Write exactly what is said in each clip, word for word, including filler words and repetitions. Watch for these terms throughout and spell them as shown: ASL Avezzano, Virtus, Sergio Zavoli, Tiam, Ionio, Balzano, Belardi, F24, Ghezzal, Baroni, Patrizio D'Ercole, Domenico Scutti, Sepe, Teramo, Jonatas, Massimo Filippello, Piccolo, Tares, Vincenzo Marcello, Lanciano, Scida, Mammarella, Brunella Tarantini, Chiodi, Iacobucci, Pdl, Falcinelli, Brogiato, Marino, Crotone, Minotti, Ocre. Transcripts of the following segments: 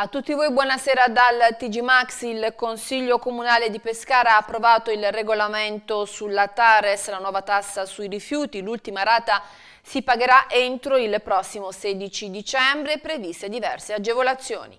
A tutti voi buonasera dal T G Max. Il Consiglio Comunale di Pescara ha approvato il regolamento sulla Tares, la nuova tassa sui rifiuti. L'ultima rata si pagherà entro il prossimo sedici dicembre, previste diverse agevolazioni.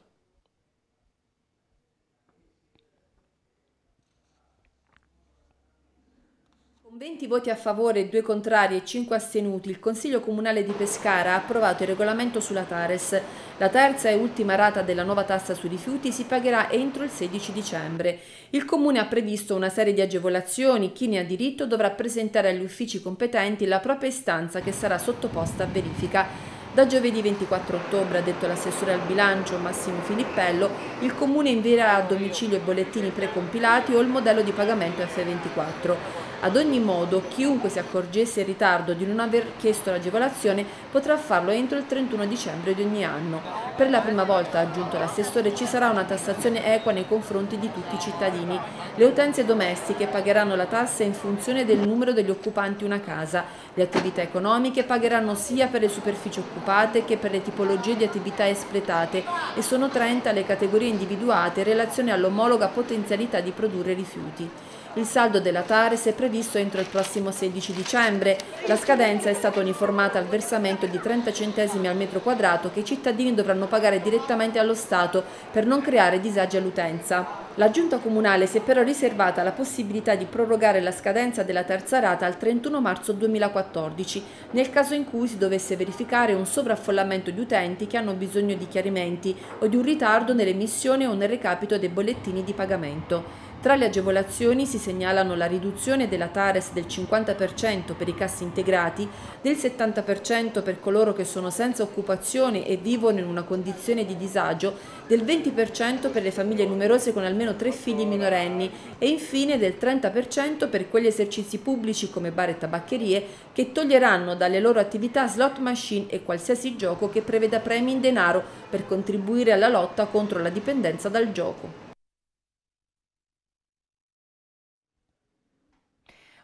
venti voti a favore, due contrari e cinque astenuti, il Consiglio Comunale di Pescara ha approvato il regolamento sulla Tares. La terza e ultima rata della nuova tassa sui rifiuti si pagherà entro il sedici dicembre. Il Comune ha previsto una serie di agevolazioni. Chi ne ha diritto dovrà presentare agli uffici competenti la propria istanza, che sarà sottoposta a verifica. Da giovedì ventiquattro ottobre, ha detto l'assessore al bilancio Massimo Filippello, il Comune invierà a domicilio bollettini precompilati o il modello di pagamento F ventiquattro. Ad ogni modo, chiunque si accorgesse in ritardo di non aver chiesto l'agevolazione potrà farlo entro il trentuno dicembre di ogni anno. Per la prima volta, ha aggiunto l'assessore, ci sarà una tassazione equa nei confronti di tutti i cittadini. Le utenze domestiche pagheranno la tassa in funzione del numero degli occupanti una casa. Le attività economiche pagheranno sia per le superfici occupate che per le tipologie di attività espletate, e sono trenta le categorie individuate in relazione all'omologa potenzialità di produrre rifiuti. Il saldo della Tares è previsto entro il prossimo sedici dicembre. La scadenza è stata uniformata al versamento di trenta centesimi al metro quadrato che i cittadini dovranno pagare direttamente allo Stato per non creare disagi all'utenza. La Giunta Comunale si è però riservata la possibilità di prorogare la scadenza della terza rata al trentuno marzo duemilaquattordici, nel caso in cui si dovesse verificare un sovraffollamento di utenti che hanno bisogno di chiarimenti o di un ritardo nell'emissione o nel recapito dei bollettini di pagamento. Tra le agevolazioni si segnalano la riduzione della Tares del cinquanta per cento per i cassintegrati, del settanta per cento per coloro che sono senza occupazione e vivono in una condizione di disagio, del venti per cento per le famiglie numerose con almeno tre figli minorenni e infine del trenta per cento per quegli esercizi pubblici come bar e tabaccherie che toglieranno dalle loro attività slot machine e qualsiasi gioco che preveda premi in denaro per contribuire alla lotta contro la dipendenza dal gioco.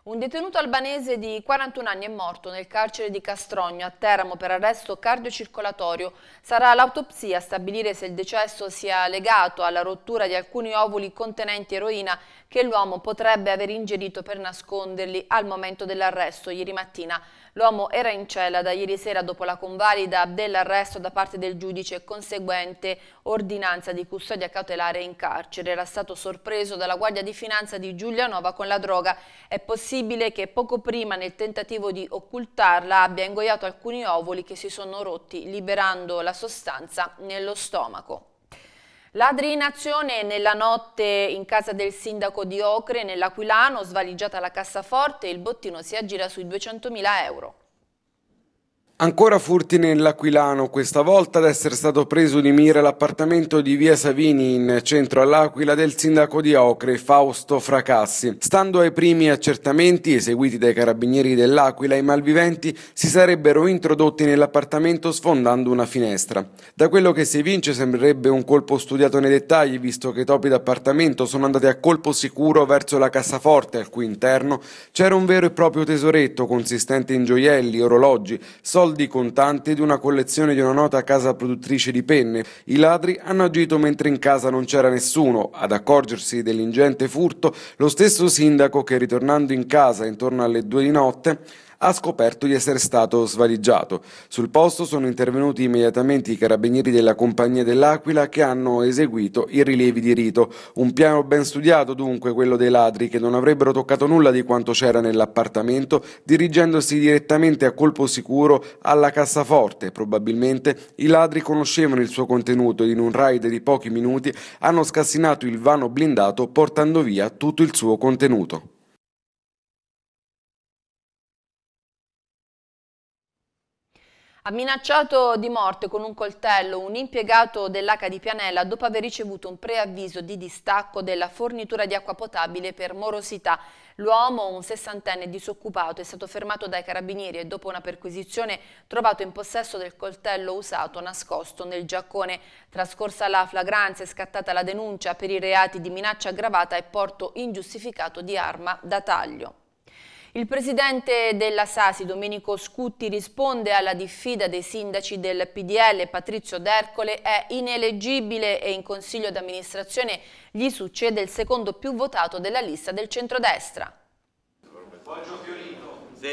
Un detenuto albanese di quarantuno anni è morto nel carcere di Castrogno, a Teramo, per arresto cardiocircolatorio. Sarà l'autopsia a stabilire se il decesso sia legato alla rottura di alcuni ovuli contenenti eroina che l'uomo potrebbe aver ingerito per nasconderli al momento dell'arresto ieri mattina. L'uomo era in cella da ieri sera dopo la convalida dell'arresto da parte del giudice e conseguente ordinanza di custodia cautelare in carcere. Era stato sorpreso dalla Guardia di Finanza di Giulianova con la droga. È possibile È possibile che poco prima, nel tentativo di occultarla, abbia ingoiato alcuni ovuli che si sono rotti, liberando la sostanza nello stomaco. Ladri in azione nella notte in casa del sindaco di Ocre, nell'Aquilano, svaligiata la cassaforte, il bottino si aggira sui duecentomila euro. Ancora furti nell'Aquilano, questa volta ad essere stato preso di mira l'appartamento di via Savini in centro all'Aquila del sindaco di Ocre, Fausto Fracassi. Stando ai primi accertamenti eseguiti dai carabinieri dell'Aquila, i malviventi si sarebbero introdotti nell'appartamento sfondando una finestra. Da quello che si evince sembrerebbe un colpo studiato nei dettagli, visto che i topi d'appartamento sono andati a colpo sicuro verso la cassaforte, al cui interno c'era un vero e proprio tesoretto consistente in gioielli, orologi, soldi soldi contanti ed una collezione di una nota casa produttrice di penne. I ladri hanno agito mentre in casa non c'era nessuno. Ad accorgersi dell'ingente furto, lo stesso sindaco che, ritornando in casa intorno alle due di notte, ha scoperto di essere stato svaligiato. Sul posto sono intervenuti immediatamente i carabinieri della compagnia dell'Aquila, che hanno eseguito i rilievi di rito. Un piano ben studiato dunque quello dei ladri, che non avrebbero toccato nulla di quanto c'era nell'appartamento, dirigendosi direttamente a colpo sicuro alla cassaforte. Probabilmente i ladri conoscevano il suo contenuto ed in un raid di pochi minuti hanno scassinato il vano blindato portando via tutto il suo contenuto. Ha minacciato di morte con un coltello un impiegato dell'H di Pianella dopo aver ricevuto un preavviso di distacco della fornitura di acqua potabile per morosità. L'uomo, un sessantenne disoccupato, è stato fermato dai carabinieri e dopo una perquisizione trovato in possesso del coltello usato nascosto nel giaccone. Trascorsa la flagranza è scattata la denuncia per i reati di minaccia aggravata e porto ingiustificato di arma da taglio. Il presidente della Sasi, Domenico Scutti, risponde alla diffida dei sindaci del P D L. Patrizio D'Ercole è ineleggibile e in consiglio d'amministrazione gli succede il secondo più votato della lista del centrodestra.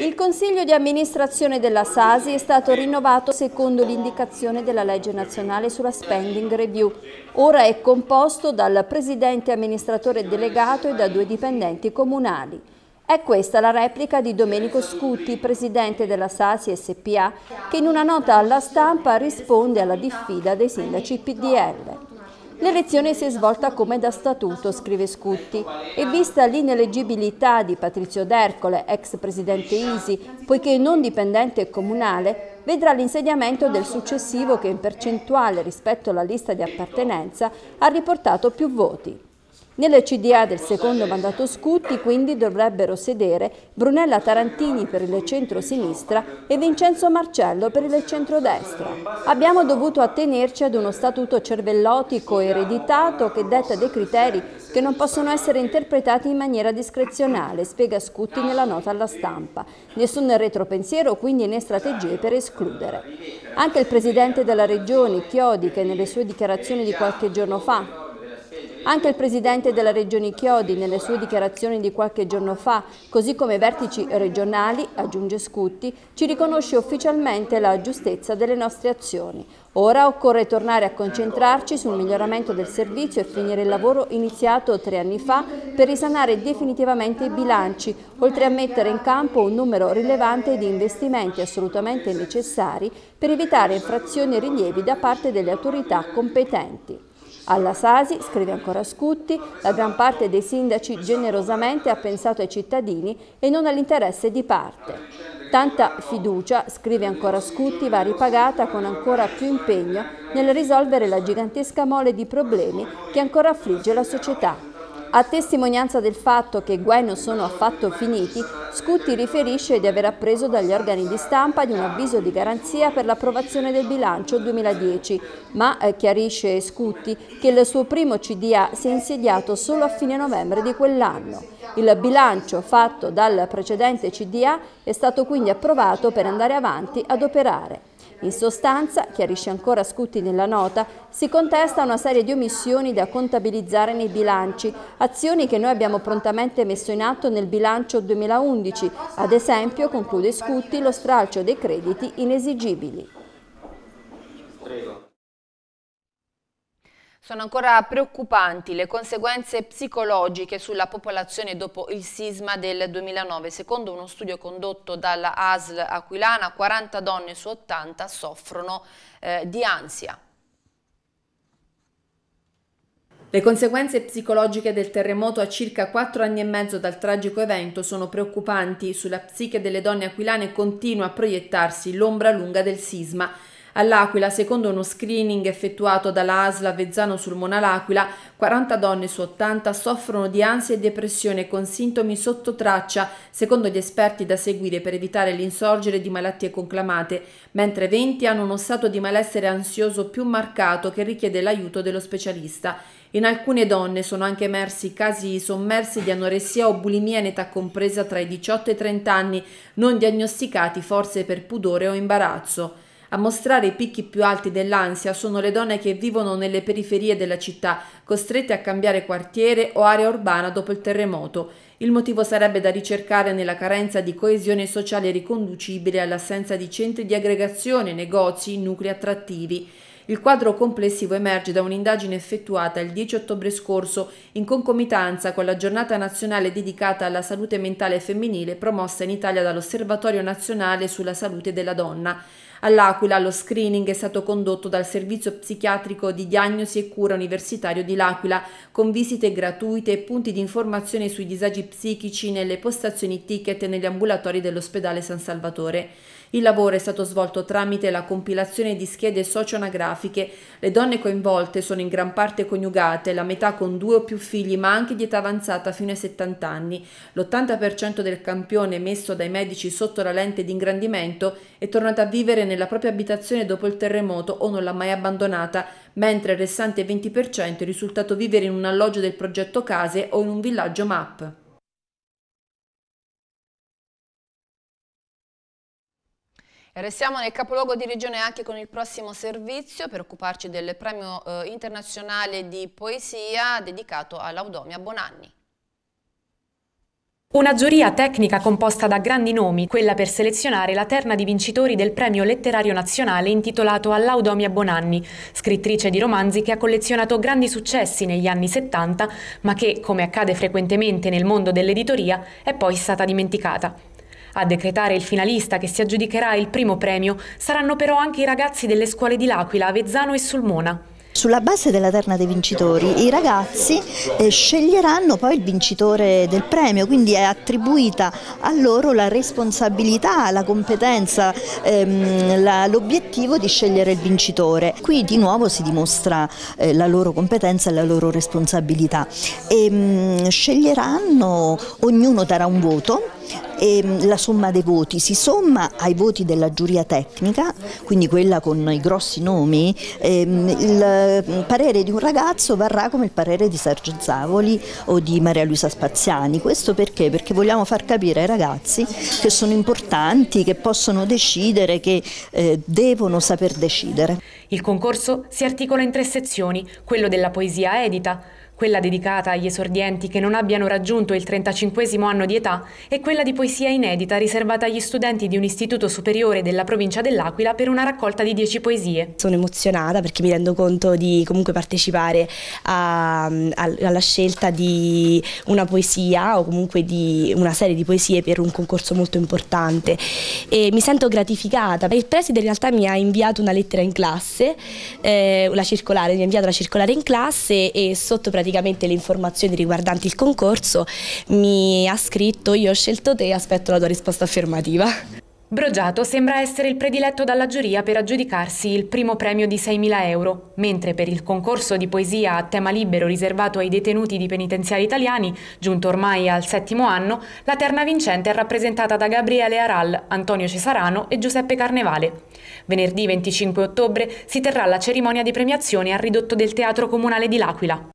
Il consiglio di amministrazione della Sasi è stato rinnovato secondo l'indicazione della legge nazionale sulla spending review. Ora è composto dal presidente amministratore delegato e da due dipendenti comunali. È questa la replica di Domenico Scutti, presidente della Sasi S P A, che in una nota alla stampa risponde alla diffida dei sindaci P D L. L'elezione si è svolta come da statuto, scrive Scutti, e vista l'ineleggibilità di Patrizio D'Ercole, ex presidente Isi, poiché non dipendente comunale, vedrà l'insediamento del successivo che in percentuale rispetto alla lista di appartenenza ha riportato più voti. Nelle C D A del secondo mandato Scutti quindi dovrebbero sedere Brunella Tarantini per il centro-sinistra e Vincenzo Marcello per il centrodestra. Abbiamo dovuto attenerci ad uno statuto cervellotico ereditato che detta dei criteri che non possono essere interpretati in maniera discrezionale, spiega Scutti nella nota alla stampa. Nessun retropensiero, quindi, né strategie per escludere. Anche il presidente della Regione, Chiodi, che nelle sue dichiarazioni di qualche giorno fa Anche il presidente della Regione Chiodi, nelle sue dichiarazioni di qualche giorno fa, così come i vertici regionali, aggiunge Scutti, ci riconosce ufficialmente la giustezza delle nostre azioni. Ora occorre tornare a concentrarci sul miglioramento del servizio e finire il lavoro iniziato tre anni fa per risanare definitivamente i bilanci, oltre a mettere in campo un numero rilevante di investimenti assolutamente necessari per evitare infrazioni e rilievi da parte delle autorità competenti. Alla Sasi, scrive ancora Scutti, la gran parte dei sindaci generosamente ha pensato ai cittadini e non all'interesse di parte. Tanta fiducia, scrive ancora Scutti, va ripagata con ancora più impegno nel risolvere la gigantesca mole di problemi che ancora affligge la società. A testimonianza del fatto che i guai non sono affatto finiti, Scutti riferisce di aver appreso dagli organi di stampa di un avviso di garanzia per l'approvazione del bilancio duemiladieci, ma chiarisce Scutti che il suo primo C D A si è insediato solo a fine novembre di quell'anno. Il bilancio fatto dal precedente C D A è stato quindi approvato per andare avanti ad operare. In sostanza, chiarisce ancora Scutti nella nota, si contesta una serie di omissioni da contabilizzare nei bilanci, azioni che noi abbiamo prontamente messo in atto nel bilancio duemilaundici, ad esempio, conclude Scutti, lo stralcio dei crediti inesigibili. Sono ancora preoccupanti le conseguenze psicologiche sulla popolazione dopo il sisma del duemilanove. Secondo uno studio condotto dalla A S L Aquilana, quaranta donne su ottanta soffrono eh, di ansia. Le conseguenze psicologiche del terremoto a circa quattro anni e mezzo dal tragico evento sono preoccupanti. Sulla psiche delle donne aquilane continua a proiettarsi l'ombra lunga del sisma. All'Aquila, secondo uno screening effettuato dalla A S L Avezzano Sulmona L'Aquila, quaranta donne su ottanta soffrono di ansia e depressione con sintomi sotto traccia, secondo gli esperti da seguire per evitare l'insorgere di malattie conclamate, mentre venti hanno uno stato di malessere ansioso più marcato che richiede l'aiuto dello specialista. In alcune donne sono anche emersi casi sommersi di anoressia o bulimia in età compresa tra i diciotto e i trenta anni, non diagnosticati forse per pudore o imbarazzo. A mostrare i picchi più alti dell'ansia sono le donne che vivono nelle periferie della città, costrette a cambiare quartiere o area urbana dopo il terremoto. Il motivo sarebbe da ricercare nella carenza di coesione sociale riconducibile all'assenza di centri di aggregazione, negozi, nuclei attrattivi. Il quadro complessivo emerge da un'indagine effettuata il dieci ottobre scorso in concomitanza con la giornata nazionale dedicata alla salute mentale femminile promossa in Italia dall'Osservatorio Nazionale sulla Salute della Donna. All'Aquila lo screening è stato condotto dal Servizio Psichiatrico di Diagnosi e Cura Universitario di L'Aquila con visite gratuite e punti di informazione sui disagi psichici nelle postazioni ticket e negli ambulatori dell'ospedale San Salvatore. Il lavoro è stato svolto tramite la compilazione di schede socio-anagrafiche. Le donne coinvolte sono in gran parte coniugate, la metà con due o più figli, ma anche di età avanzata fino ai settanta anni. L'ottanta per cento del campione messo dai medici sotto la lente di ingrandimento è tornato a vivere nella propria abitazione dopo il terremoto o non l'ha mai abbandonata, mentre il restante venti per cento è risultato vivere in un alloggio del progetto Case o in un villaggio M A P. E restiamo nel capoluogo di regione anche con il prossimo servizio per occuparci del premio eh, internazionale di poesia dedicato a Laudomia Bonanni. Una giuria tecnica composta da grandi nomi, quella per selezionare la terna di vincitori del premio letterario nazionale intitolato a Laudomia Bonanni, scrittrice di romanzi che ha collezionato grandi successi negli anni settanta, ma che, come accade frequentemente nel mondo dell'editoria, è poi stata dimenticata. A decretare il finalista che si aggiudicherà il primo premio saranno però anche i ragazzi delle scuole di L'Aquila, Avezzano e Sulmona. Sulla base della terna dei vincitori i ragazzi eh, sceglieranno poi il vincitore del premio, quindi è attribuita a loro la responsabilità, la competenza, ehm, l'obiettivo di scegliere il vincitore. Qui di nuovo si dimostra eh, la loro competenza e la loro responsabilità. E, mh, sceglieranno, ognuno darà un voto. E la somma dei voti si somma ai voti della giuria tecnica, quindi quella con i grossi nomi. Il parere di un ragazzo varrà come il parere di Sergio Zavoli o di Maria Luisa Spaziani. Questo perché? Perché vogliamo far capire ai ragazzi che sono importanti, che possono decidere, che devono saper decidere. Il concorso si articola in tre sezioni: quello della poesia edita, quella dedicata agli esordienti che non abbiano raggiunto il trentacinquesimo anno di età e quella di poesia inedita riservata agli studenti di un istituto superiore della provincia dell'Aquila per una raccolta di dieci poesie. Sono emozionata perché mi rendo conto di comunque partecipare a, a, alla scelta di una poesia o comunque di una serie di poesie per un concorso molto importante e mi sento gratificata. Il preside in realtà mi ha inviato una lettera in classe, eh, la circolare, mi ha inviato la circolare in classe e sotto praticamente Praticamente le informazioni riguardanti il concorso mi ha scritto: io ho scelto te e aspetto la tua risposta affermativa. Brogiato sembra essere il prediletto dalla giuria per aggiudicarsi il primo premio di seimila euro, mentre per il concorso di poesia a tema libero riservato ai detenuti di penitenziari italiani, giunto ormai al settimo anno, la terna vincente è rappresentata da Gabriele Aral, Antonio Cesarano e Giuseppe Carnevale. Venerdì venticinque ottobre si terrà la cerimonia di premiazione al ridotto del Teatro Comunale di L'Aquila.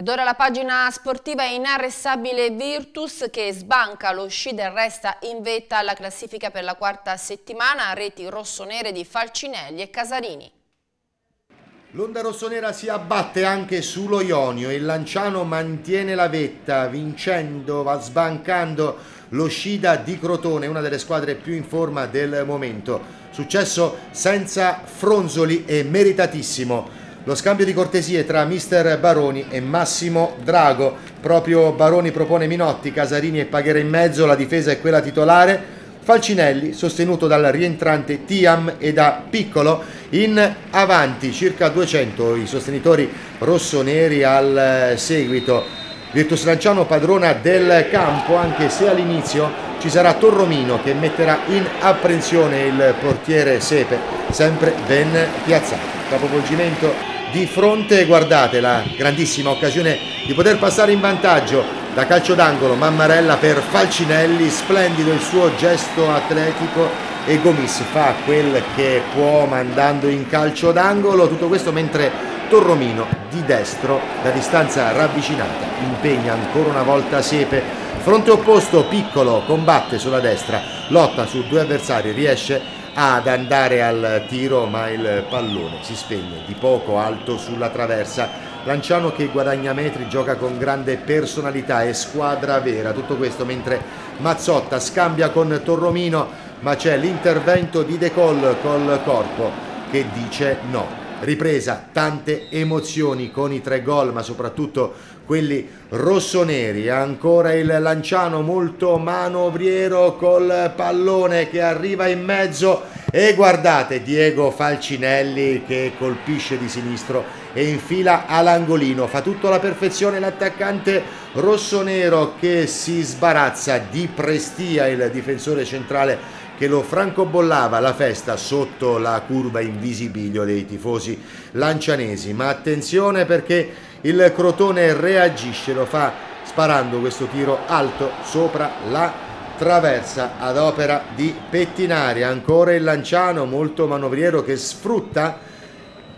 Ed ora la pagina sportiva è inarrestabile Virtus che sbanca lo Scida e resta in vetta alla classifica per la quarta settimana, a reti rossonere di Falcinelli e Casarini. L'onda rossonera si abbatte anche sullo Ionio e Lanciano mantiene la vetta, vincendo, va sbancando lo Scida di Crotone, una delle squadre più in forma del momento. Successo senza fronzoli e meritatissimo. Lo scambio di cortesie tra mister Baroni e Massimo Drago. Proprio Baroni propone Minotti, Casarini e Paghera in mezzo, la difesa è quella titolare. Falcinelli, sostenuto dal rientrante Tiam e da Piccolo, in avanti, circa duecento i sostenitori rossoneri al seguito. Virtus Lanciano padrona del campo, anche se all'inizio ci sarà Torromino che metterà in apprensione il portiere Sepe, sempre ben piazzato. Capovolgimento di fronte, guardate la grandissima occasione di poter passare in vantaggio da calcio d'angolo. Mammarella per Falcinelli, splendido il suo gesto atletico e Gomis fa quel che può mandando in calcio d'angolo, tutto questo mentre Torromino di destro da distanza ravvicinata impegna ancora una volta Sepe. Fronte opposto, Piccolo combatte sulla destra, lotta su due avversari, riesce ad andare al tiro ma il pallone si spegne di poco alto sulla traversa. Lanciano che guadagna metri, gioca con grande personalità e squadra vera, tutto questo mentre Mazzotta scambia con Torromino, ma c'è l'intervento di D'Ercole col corpo che dice no. Ripresa, tante emozioni con i tre gol ma soprattutto quelli rossoneri. Ancora il Lanciano molto manovriero col pallone che arriva in mezzo e guardate Diego Falcinelli che colpisce di sinistro e infila all'angolino, fa tutto alla perfezione l'attaccante rossonero che si sbarazza di prestia il difensore centrale che lo francobollava. La festa sotto la curva in visibilio dei tifosi lancianesi, ma attenzione perché il Crotone reagisce, lo fa sparando questo tiro alto sopra la traversa ad opera di Pettinari. Ancora il Lanciano molto manovriero che sfrutta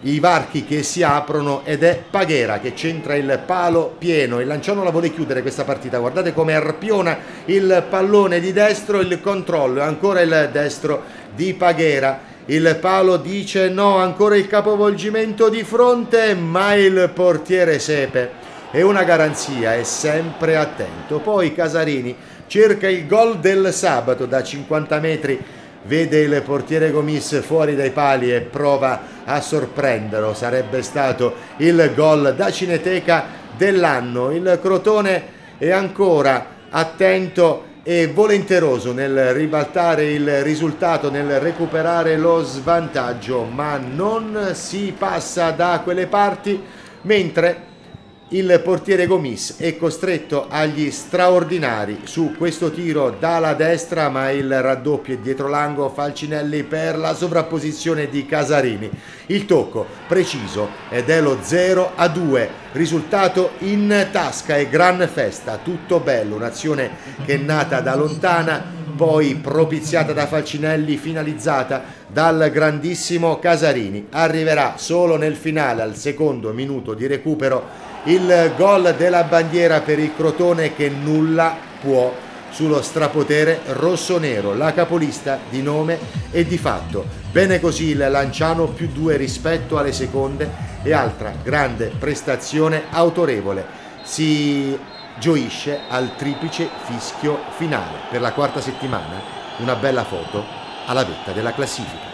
i varchi che si aprono ed è Paghera che centra il palo pieno. Il Lanciano la vuole chiudere questa partita, guardate come arpiona il pallone di destro, il controllo, ancora il destro di Paghera, il palo dice no, ancora il capovolgimento di fronte, ma il portiere Sepe è una garanzia, è sempre attento. Poi Casarini cerca il gol del sabato da cinquanta metri, vede il portiere Gomis fuori dai pali e prova a sorprenderlo, sarebbe stato il gol da cineteca dell'anno. Il Crotone è ancora attento e volenteroso nel ribaltare il risultato, nel recuperare lo svantaggio, ma non si passa da quelle parti, mentre il portiere Gomis è costretto agli straordinari su questo tiro dalla destra, ma il raddoppio è dietro l'angolo. Falcinelli per la sovrapposizione di Casarini, il tocco preciso ed è lo zero a due, risultato in tasca e gran festa, tutto bello, un'azione che è nata da lontana, poi propiziata da Falcinelli, finalizzata dal grandissimo Casarini. Arriverà solo nel finale, al secondo minuto di recupero, il gol della bandiera per il Crotone che nulla può sullo strapotere rossonero, la capolista di nome e di fatto. Bene così il Lanciano, più due rispetto alle seconde, e altra grande prestazione autorevole. Si gioisce al triplice fischio finale. Per la quarta settimana una bella foto alla vetta della classifica.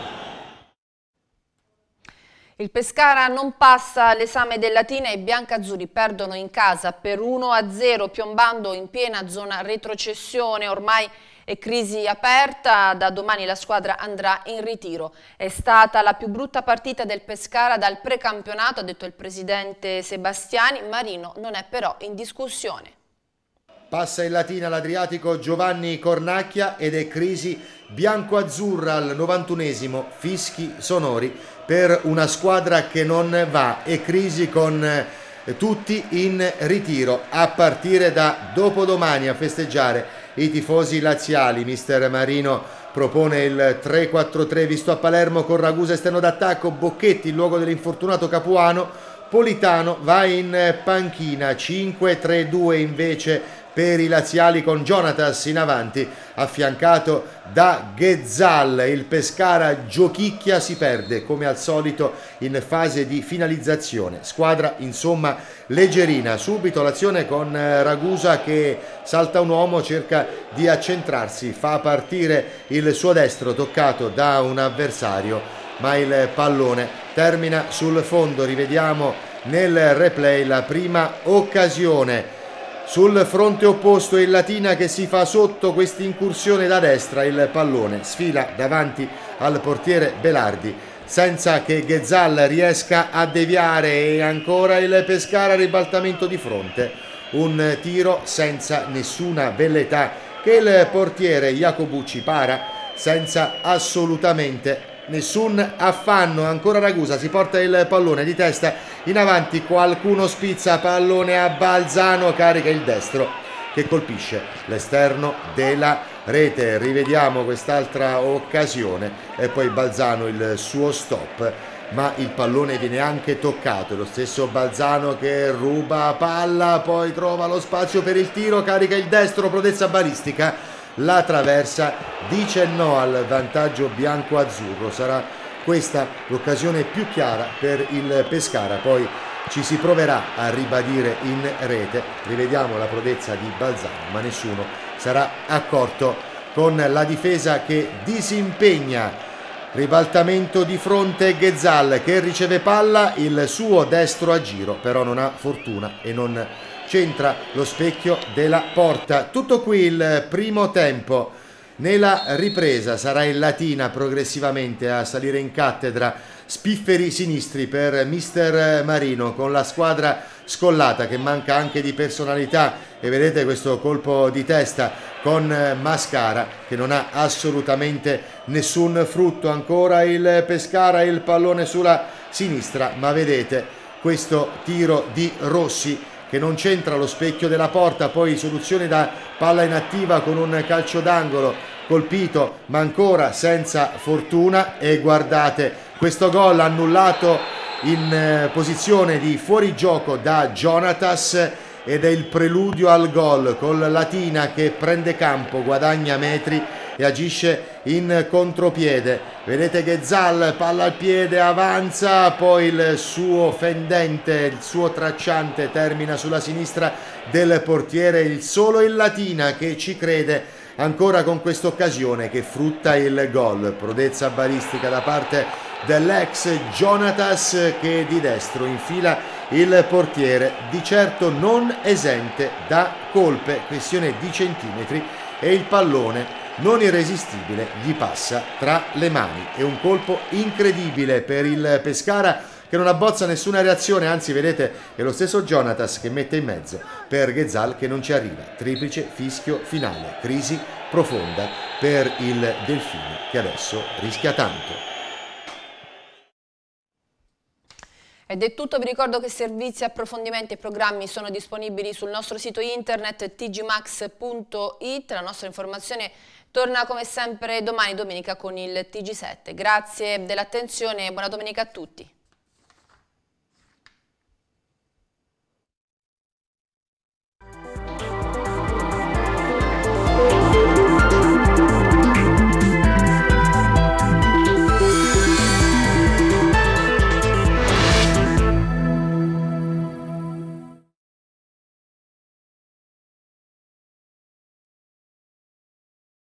Il Pescara non passa all'esame del Latina e i biancazzurri perdono in casa per uno a zero, piombando in piena zona retrocessione. Ormai è crisi aperta, da domani la squadra andrà in ritiro. È stata la più brutta partita del Pescara dal precampionato, ha detto il presidente Sebastiani. Marino non è però in discussione. Passa in Latina l'Adriatico Giovanni Cornacchia ed è crisi bianco-azzurra al novantunesimo, fischi sonori per una squadra che non va, e crisi con tutti in ritiro a partire da dopodomani. A festeggiare i tifosi laziali, mister Marino propone il tre quattro tre visto a Palermo con Ragusa esterno d'attacco, Bocchetti in luogo dell'infortunato Capuano, Politano va in panchina. Cinque tre due invece per i laziali con Jonatas in avanti affiancato da Ghezzal. Il Pescara giochicchia, si perde come al solito in fase di finalizzazione, squadra insomma leggerina. Subito l'azione con Ragusa che salta un uomo, cerca di accentrarsi, fa partire il suo destro toccato da un avversario, ma il pallone termina sul fondo. Rivediamo nel replay la prima occasione. Sul fronte opposto il Latina che si fa sotto questa incursione da destra, il pallone sfila davanti al portiere Belardi senza che Ghezzal riesca a deviare, e ancora il Pescara ribaltamento di fronte, un tiro senza nessuna velleità che il portiere Iacobucci para senza assolutamente nessun affanno. Ancora Ragusa si porta il pallone di testa in avanti, qualcuno spizza, pallone a Balzano, carica il destro che colpisce l'esterno della rete. Rivediamo quest'altra occasione e poi Balzano il suo stop, ma il pallone viene anche toccato, lo stesso Balzano che ruba palla, poi trova lo spazio per il tiro, carica il destro, prodezza balistica, la traversa dice no al vantaggio bianco-azzurro. Sarà questa l'occasione più chiara per il Pescara, poi ci si proverà a ribadire in rete. Rivediamo la prodezza di Balzano, ma nessuno sarà accorto con la difesa che disimpegna. Ribaltamento di fronte, Ghezzal che riceve palla, il suo destro a giro però non ha fortuna e non centra lo specchio della porta. Tutto qui il primo tempo. Nella ripresa sarà il Latina progressivamente a salire in cattedra, spifferi sinistri per mister Marino con la squadra scollata che manca anche di personalità, e vedete questo colpo di testa con Mascara che non ha assolutamente nessun frutto. Ancora il Pescara, il pallone sulla sinistra, ma vedete questo tiro di Rossi che non c'entra lo specchio della porta, poi soluzione da palla inattiva con un calcio d'angolo colpito ma ancora senza fortuna, e guardate questo gol annullato in posizione di fuorigioco da Jonatas ed è il preludio al gol con Latina che prende campo, guadagna metri e agisce in contropiede. Vedete Ghezzal, palla al piede, avanza, poi il suo fendente, il suo tracciante termina sulla sinistra del portiere, il solo il Latina che ci crede ancora con quest'occasione che frutta il gol. Prodezza balistica da parte dell'ex Jonatas che di destro infila il portiere, di certo non esente da colpe, questione di centimetri e il pallone non irresistibile gli passa tra le mani. È un colpo incredibile per il Pescara che non abbozza nessuna reazione, anzi vedete è lo stesso Jonatas che mette in mezzo per Ghezzal che non ci arriva. Triplice fischio finale, crisi profonda per il Delfino che adesso rischia tanto. Ed è tutto, vi ricordo che servizi, approfondimenti e programmi sono disponibili sul nostro sito internet t g max punto it. La nostra informazione torna come sempre domani domenica con il T G sette. Grazie dell'attenzione e buona domenica a tutti.